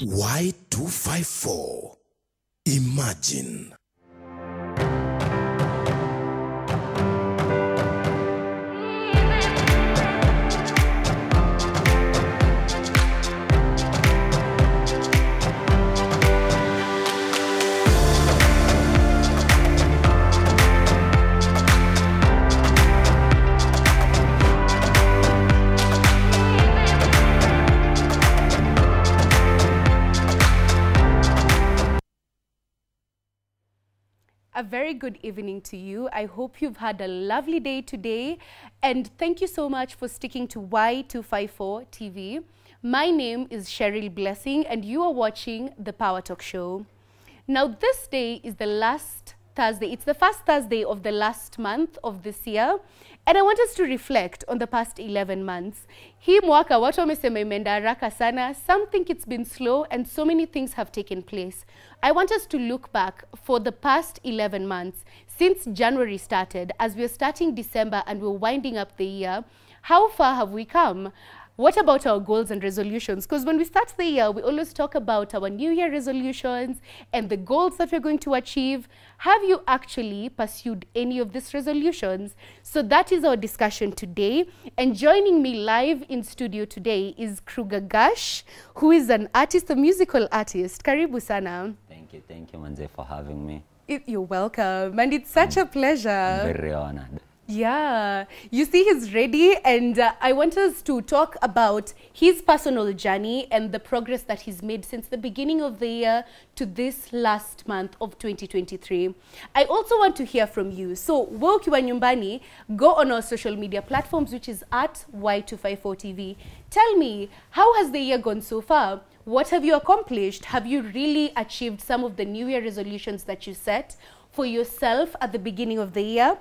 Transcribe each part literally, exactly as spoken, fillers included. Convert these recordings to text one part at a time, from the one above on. Y two five four. Imagine. A very good evening to you. I hope you've had a lovely day today, and thank you so much for sticking to Y two five four T V. My name is Cheryl Blessing, and you are watching The Power Talk Show. Now, this day is the last Thursday. It's the first Thursday of the last month of this year, and I want us to reflect on the past eleven months. Hii mwaka watu wamesema imeenda haraka sana. Some think it's been slow, and so many things have taken place. I want us to look back for the past eleven months, since January started, as we're starting December and we're winding up the year. How far have we come? What about our goals and resolutions? Because when we start the year, we always talk about our New Year resolutions and the goals that we're going to achieve. Have you actually pursued any of these resolutions? So that is our discussion today. And joining me live in studio today is Kruger Gash, who is an artist, a musical artist. Karibu sana. Thank you, thank you, Manze, for having me. It, you're welcome, and it's such I'm, a pleasure. I'm very honored. Yeah, you see he's ready, and uh, I want us to talk about his personal journey and the progress that he's made since the beginning of the year to this last month of twenty twenty-three. I also want to hear from you. So, wewe ukiwa nyumbani, go on our social media platforms, which is at Y two five four T V. Tell me, how has the year gone so far? What have you accomplished? Have you really achieved some of the New Year resolutions that you set for yourself at the beginning of the year?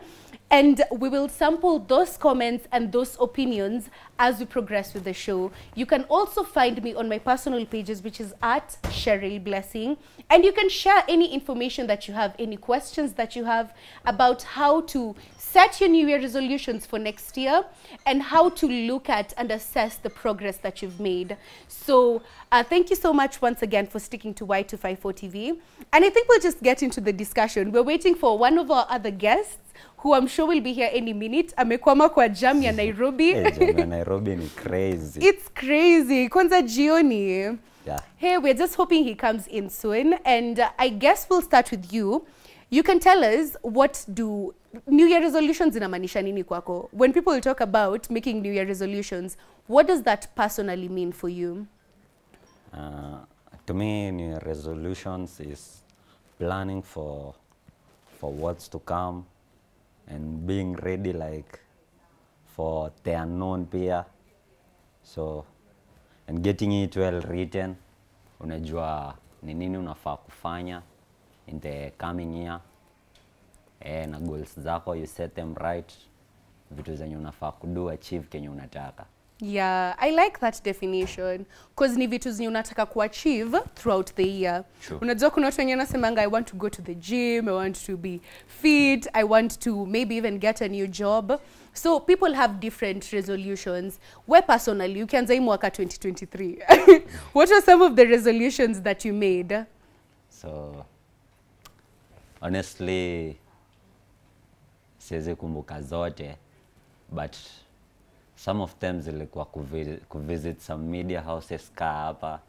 And we will sample those comments and those opinions as we progress with the show. You can also find me on my personal pages, which is at Cheryl Blessing. And you can share any information that you have, any questions that you have about how to set your New Year resolutions for next year and how to look at and assess the progress that you've made. So uh, thank you so much once again for sticking to Y two five four T V. And I think we'll just get into the discussion. We're waiting for one of our other guests, who I'm sure will be here any minute. Amekwama kwa jam ya Nairobi. Hey, jam ya Nairobi ni crazy. It's crazy. Kwanza jioni. Yeah. Hey, we're just hoping he comes in soon. And uh, I guess we'll start with you. You can tell us, what do New Year resolutions inamaanisha nini kwako? When people talk about making New Year resolutions, what does that personally mean for you? Uh, to me, New Year resolutions is planning for, for what's to come, and being ready like for the unknown peer. So, and getting it well written. Unajua ni nini unafaa kufanya in the coming year. Eh, na goals zako, you set them right. Vitu zenye unafaa kudu, achieve kenye unataka. Yeah, I like that definition. Because ni vitu zenye unataka kuachieve throughout the year. Sure. Unajua kuna watu wenye nasemanga, I want to go to the gym, I want to be fit, I want to maybe even get a new job. So people have different resolutions. Where personally, you can say mwaka twenty twenty-three. What are some of the resolutions that you made? So, honestly, siwezi kumbuka zote, but some of them zilikuwa kuvisit some media houses ka hapa,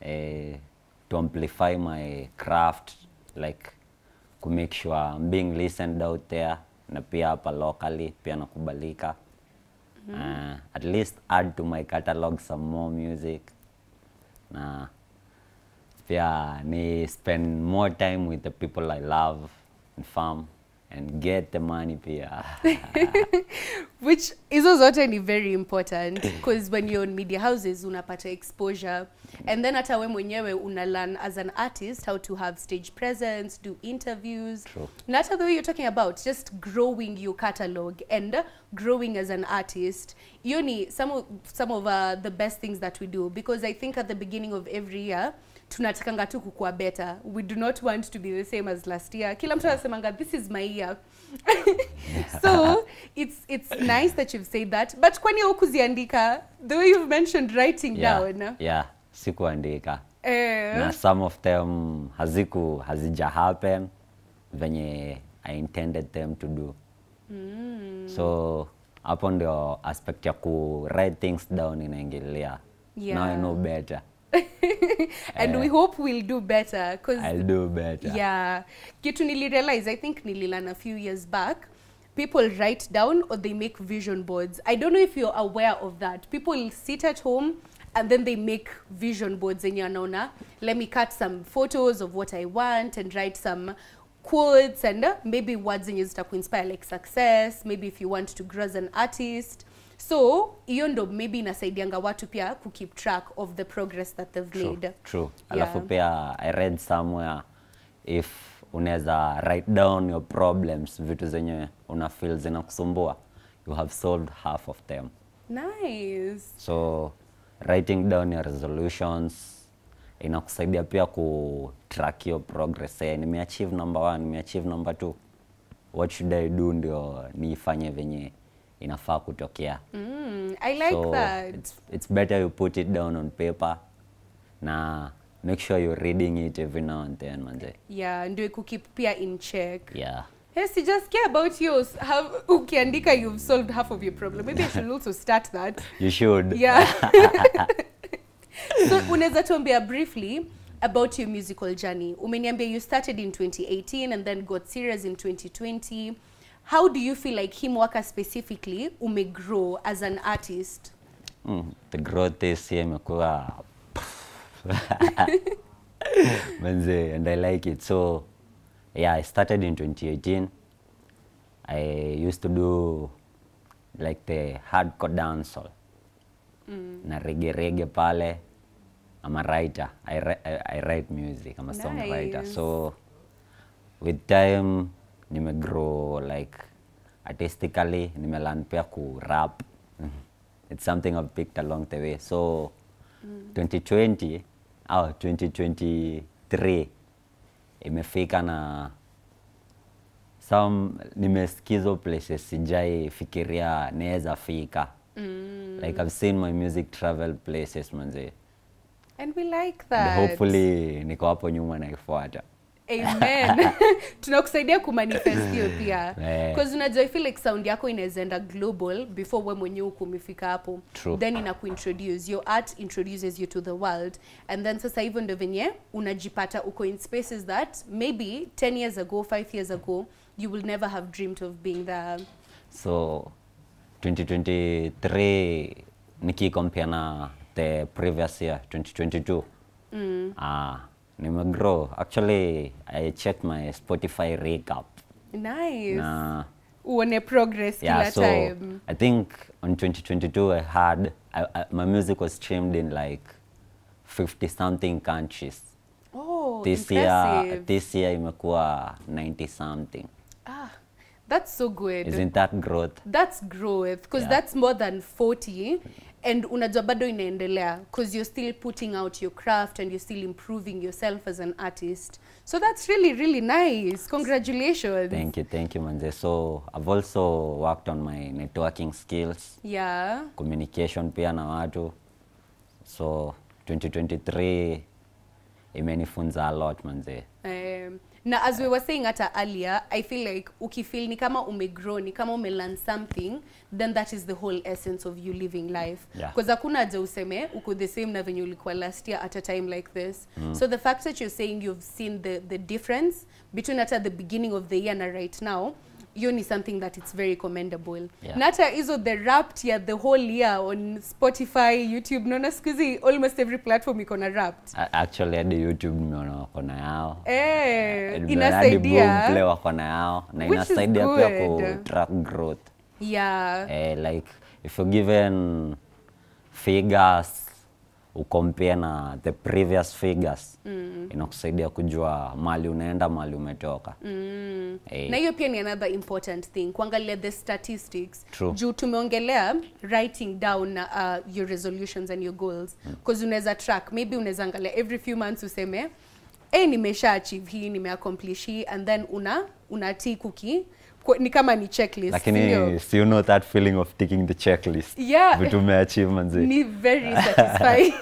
eh, to amplify my craft, like to make sure I'm being listened out there, na pia hapa locally, pia nakubalika. Mm -hmm. Uh, at least add to my catalog some more music. Na pia ni spend more time with the people I love and farm. And get the money, pia. Which is also very important, because when you're in media houses, unapata exposure. And then hata we mwenyewe una learn as an artist how to have stage presence, do interviews. True. Not the way you're talking about, just growing your catalog and growing as an artist. Yoni, some of, some of uh, the best things that we do, because I think at the beginning of every year, tunatakanga tu kukua better. We do not want to be the same as last year. Kila mtu anasemanga, this is my year. So, it's it's nice that you've said that. But kwani hukuziandika, the way you've mentioned writing yeah, down. Yeah, sikuandika. Eh. Na some of them haziku hazija happen venye I intended them to do. Mm. So upon the aspect ya ku write things down inaingilia. Yeah. Now I know better. And uh, we hope we'll do better. Cause I'll do better. Yeah. Kitu nilirealize, I think nililearn a few years back, people write down or they make vision boards. I don't know if you're aware of that. People sit at home and then they make vision boards in Yanona. Let me cut some photos of what I want and write some quotes and uh, maybe words in your stuff to inspire like success, maybe if you want to grow as an artist. So, yondo maybe inasaidianga watu pia ku keep track of the progress that they've true, made. True. Yeah. Alafu pia I read somewhere if unaweza write down your problems, vitu zenye una feel zinakusumbua, you have solved half of them. Nice. So, writing down your resolutions inakusaidia pia ku track your progress. Say nimeachieve number one, nimeachieve number two. What should I do ndio nifanye venye inafaa kutokea. Mm, I like so that. It's, it's better you put it down on paper. Na make sure you're reading it every now and then. Manze. Yeah, and do you keep peer in check. Yeah. Yes, you just care about you. Have, ukiandika, you've solved half of your problem. Maybe I should also start that. You should. Yeah. So, unaweza tuambia briefly about your musical journey. Umeniambia you started in twenty eighteen and then got serious in twenty twenty. How do you feel like Himwaka specifically ume grow as an artist? Mm, the growth is here imekuwa manze, and I like it. So yeah, I started in twenty eighteen. I used to do like the hardcore dancehall. Mm. Na reggae reggae pale. I'm a writer. I, I, I write music. I'm a nice. songwriter. So with time nime grow like artistically, nime learn pia ku rap. It's something I've picked along the way. So mm. twenty twenty, oh, twenty twenty-three, imefika na some nimesikizo places sijai fikiria naweza fika. Mm. Like I've seen my music travel places manze. And we like that. And hopefully niko hapo nyuma na ifuata. Amen. Tunakusaidia kumanifest hiyo pia. Because unajua I feel like sound yako inaenda global before wewe mwenyewe ukumifika hapo. Then inakuintroduce. Your art introduces you to the world. And then sasa hivyo ndio venye unajipata uko in spaces that maybe ten years ago, five years ago, you will never have dreamed of being there. So twenty twenty-three nikikompare na the previous year, twenty twenty-two. Mm. Ah. Nime grow. Actually, I checked my Spotify recap. Nice. Na, uone progress yeah, kila so time. I think on twenty twenty-two I had, I, I, my music was streamed in like fifty something countries. Oh, this impressive. Year, this year imekuwa ninety something. Ah, that's so good. Isn't that growth? That's growth, because yeah. that's more than forty. And unajua bado inaendelea because you're still putting out your craft and you're still improving yourself as an artist. So that's really, really nice. Congratulations. Thank you, thank you, Manze. So I've also worked on my networking skills. Yeah. Communication pia na watu. So twenty twenty-three imenifunza a lot, Manze. Um, na as we were saying ata earlier, I feel like ukifeel ni kama umegrow, ni kama umelearn something, then that is the whole essence of you living life. Because yeah. hakuna aja useme, uko the same na venye ulikuwa last year at a time like this. Mm. So the fact that you're saying you've seen the, the difference between ata the beginning of the year and right now, you need something that it's very commendable. Yeah. Nata iso the Wrapped year the whole year on Spotify, YouTube, no na squeezy almost every platform you kona Wrapped. Uh, actually at the YouTube no na kona yao. Eh, uh, inasaidia. Play wa kona yao. Na inasaidia pia ku track growth. Yeah. Eh, uh, like if you're given figures, you compare na the previous figures. Mm. Inakusaidia kujua mali unaenda mali umetoka. Mm. Hey. Na hiyo pia ni another important thing. Kuangalia the statistics. True. Juu tumeongelea writing down uh, your resolutions and your goals. Mm. Cause unaweza track. Maybe unaweza angalia every few months useme, eh nimesha achieve hii, nimeaccomplish hii, and then una una tick kuki. Ni kama ni checklist. Lakini, so you know that feeling of taking the checklist. Yeah. Vitu umeachieve manze. Ni very satisfying.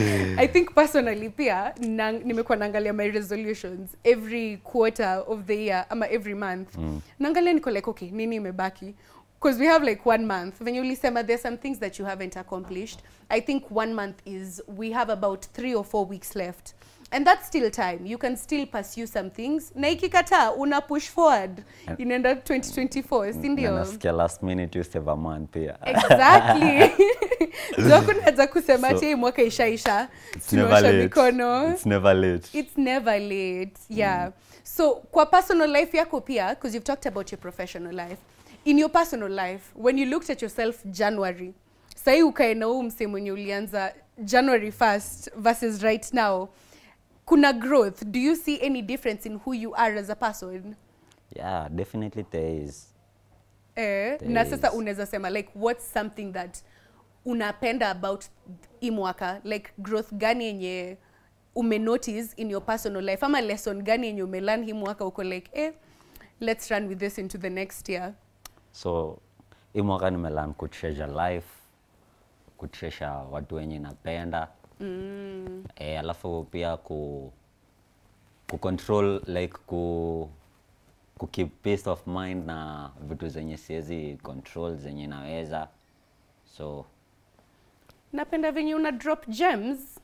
I think personally pia nang, nimekuwa naangalia my resolutions every quarter of the year ama every month. Mm. Naangalia niko like okay nini imebaki, because we have like one month. When you listen, there's some things that you haven't accomplished. I think one month is we have about three or four weeks left. And that's still time. You can still pursue some things. Na ikikataa, una push forward. Inaenda twenty twenty-four, sindio? Nasikia last minute use of a month here. Exactly. Zoko naza kusema ati mwaka ishaisha. It's never late. It's never late. It's never late. Yeah. Mm. So, kwa personal life yako pia, because you've talked about your professional life. In your personal life, when you looked at yourself January, sahi ukaena u msemu wenye ulianza January first versus right now, kuna growth. Do you see any difference in who you are as a person? Yeah, definitely there is. Eh, there na sasa unaweza sema like what's something that unapenda about imwaka? Like growth gani yenye ume notice in your personal life? Ama lesson gani yenye ume learn himwaka uko like eh let's run with this into the next year? So imwaka nime learn ku treasure life, ku treasure watu wenye napenda. Mm. Eh, alafu pia ku, ku control like ku, ku keep peace of mind na vitu zenye siezi control zenye naweza. So napenda venye una drop gems.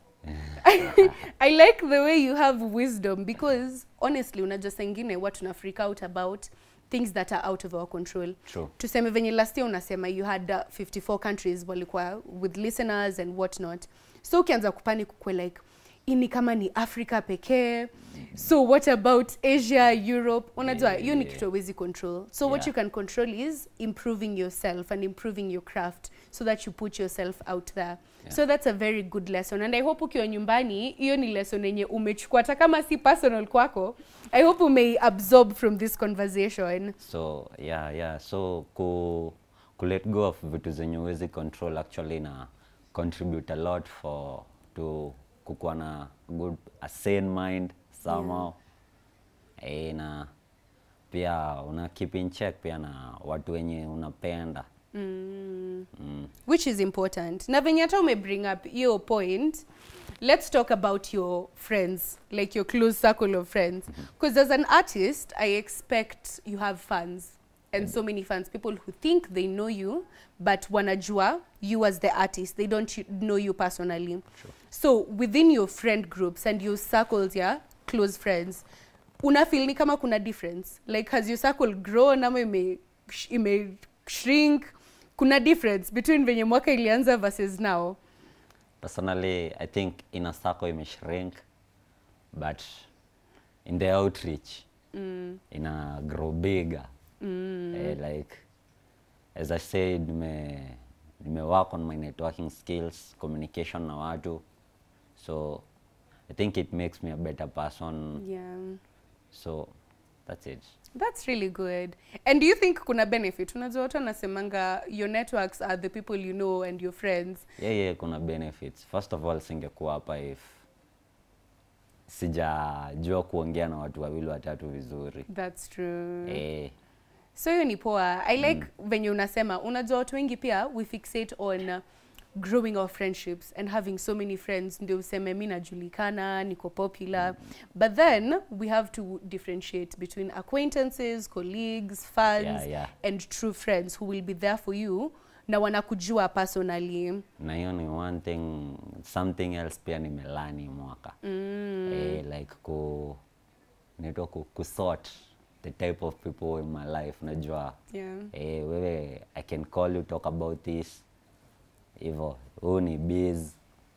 I like the way you have wisdom, because honestly unajua sengine watu na freak out about things that are out of our control. True. Tuseme venye last year unasema you had uh, fifty-four countries walikuwa with listeners and whatnot. So ukianza kupani kukwe like, ini kama ni Africa pekee, so what about Asia, Europe? Unajua, yeah, you ni kitu huwezi control. So yeah, what you can control is improving yourself and improving your craft so that you put yourself out there. Yeah. So that's a very good lesson. And I hope ukiwa nyumbani, hiyo ni lesson yenye umechukua hata kama si personal kwako. I hope ume absorb from this conversation. So, yeah, yeah. So, ku, ku let go of vitu zenye huwezi control actually na contribute a lot for to kukuwa na good a sane mind somehow. Yeah. E, na pia una keep in check pia na watu wenye unapenda. Mm. Mm. Which is important. Na venye hata ume bring up your point, let's talk about your friends, like your close circle of friends, because as an artist I expect you have fans. And so many fans, people who think they know you, but wanajua you as the artist. They don't know you personally. Sure. So within your friend groups and your circles, yeah, close friends, una feel ni kama kuna difference? Like has your circle grown, ama ime, ime shrink? Kuna difference between venye mwaka ilianza versus now? Personally, I think in a circle ime shrink, but in the outreach, mm, in a grow bigger. Mm. Eh, like, as I said, me, me work on my networking skills, communication na watu. So, I think it makes me a better person. Yeah. So, that's it. That's really good. And do you think kuna benefit? Unajua watu wanasemanga, your networks are the people you know and your friends. Yeah, yeah, kuna benefits. First of all, singekuwa hapa if sijajua kuongea na watu wawili watatu vizuri. That's true. Eh. So hiyo ni poa. I like mm. venye unasema, unajua watu wengi pia, we fixate on uh, growing our friendships and having so many friends. Ndio useme, mi najulikana, niko popular. But then, we have to differentiate between acquaintances, colleagues, fans, yeah, yeah, and true friends who will be there for you. Na wanakujua personally. Na hiyo ni one thing, something else pia ni melani mwaka. Mm. Eh, like ku, neto ku, kusort the type of people in my life, najua. Yeah. Eh, wewe, I can call you, talk about this. Ivo, uni biz,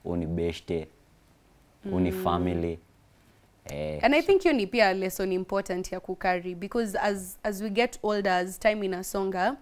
uni beshte, uni mm. family. Eh, and I think hiyo ni pia lesson important ya kukari, because as, as we get older, as time inasonga,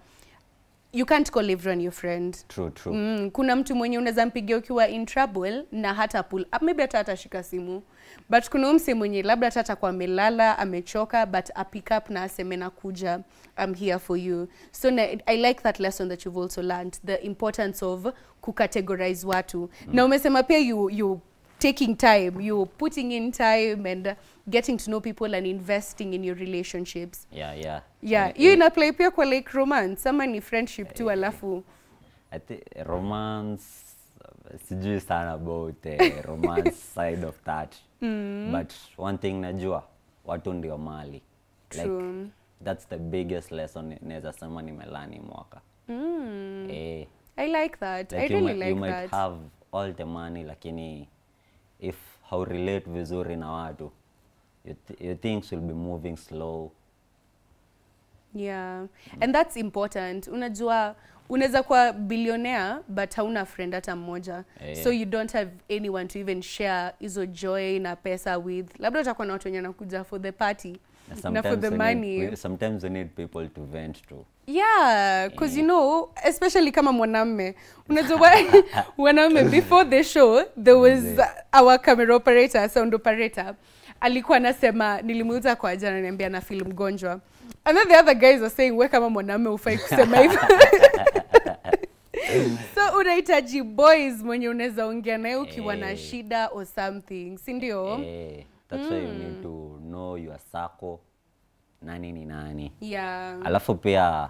you can't call everyone your friend. True, true. Mm, kuna mtu mwenye unaweza mpigia ukiwa in trouble na hata pull up, maybe hata atashika simu. But kuna mse mwenye labda hata kwa melala, amechoka, but a pick up na aseme na kuja, I'm here for you. So na, I like that lesson that you've also learned, the importance of kucategorize watu. Mm. Na umesema pia you, you taking time, you putting in time and getting to know people and investing in your relationships. Yeah, yeah. Yeah, you in a play pia kwa like romance, ama ni friendship tu alafu. I think romance, sijui sana about the romance side of that. Mm. But one thing najua, watu ndio mali. True. Like, that's the biggest lesson naweza sema nimelani mwaka. Mm. Eh, I like that. Like I really like that. You might have all the money, lakini if how relate vizuri na watu, you th your things will be moving slow. Yeah, mm. And that's important. Unajua, unaweza kuwa billionaire, but hauna friend hata mmoja. Yeah. So you don't have anyone to even share hizo joy na pesa with. Labda utakuwa na watu wenye wanakuja for the party, na for the money. Need, we, sometimes we need people to vent to. Yeah, because yeah. you know, especially kama mwanamme. Unajua, mwanamme, before the show, there was our camera operator, sound operator. Alikuwa anasema nilimuuliza kwa jana niambia na film mgonjwa. And then the other guys were saying wewe kama mwanamume hufai kusema hivyo. So unahitaji boys mwenye unaweza ongea naye ukiwa na shida or something, si ndio? Eh, that's why you need to know your circle, nani ni nani. Yeah. Alafu pia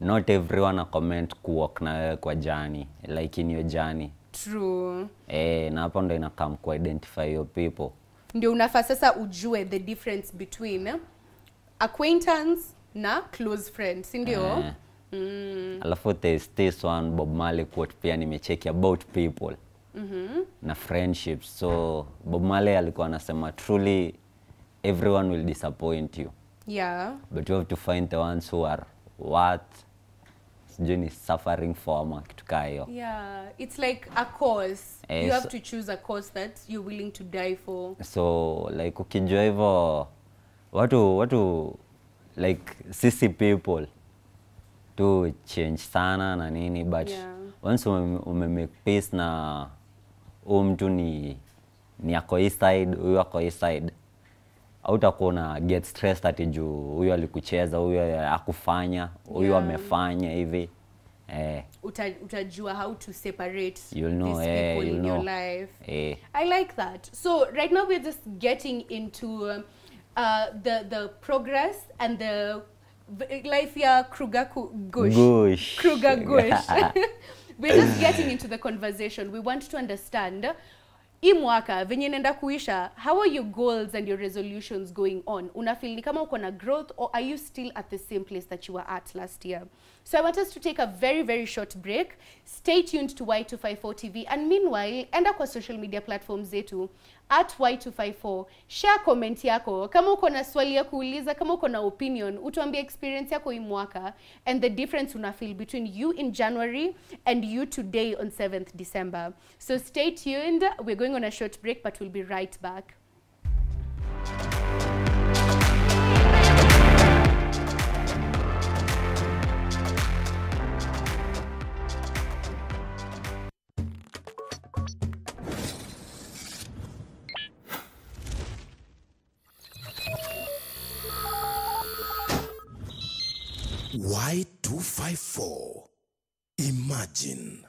not everyone a comment kuwalk na wewe kwa jani, like in your journey. True. Eh, na hapo ndo inakam ku identify your people. Ndio unafaa sasa ujue the difference between acquaintance na close friend, si ndio? Yeah. Mm. Alafu there's this one Bob Marley quote pia nimecheck about people. Mm-hmm. Na friendships. So Bob Marley alikuwa anasema truly everyone will disappoint you. Yeah. But you have to find the ones who are worth journey suffering for ama kitu kayo. Yeah, it's like a cause. Eh, you so, have to choose a cause that you're willing to die for. So like ukijua hivyo watu watu like sisi people to change sana na nini, but yeah. once ume, ume make peace na huyu mtu ni ni ako hii side, huyu ako hii side, hautakuwa na get stressed ati juu huyo alikucheza, huyo akufanya, huyo amefanya hivi. Eh, Uta, utajua how to separate you know, these eh, people you in know. Your life. Eh. I like that. So right now we're just getting into uh, the the progress and the life ya Kruger Gash. Kruger Gash. We're just getting into the conversation. We want to understand hii mwaka venye nenda kuisha, how are your goals and your resolutions going on? Unafeel ni kama uko na growth or are you still at the same place that you were at last year? So I want us to take a very very short break. Stay tuned to Y two five four T V and meanwhile enda kwa social media platforms zetu at Y two five four. Share comment yako kama uko na swali ya kuuliza, kama uko na opinion, utuambie experience yako hii mwaka and the difference unafeel between you in January and you today on seventh December. So stay tuned. We're going on a short break, but we'll be right back. Y two five four. Imagine.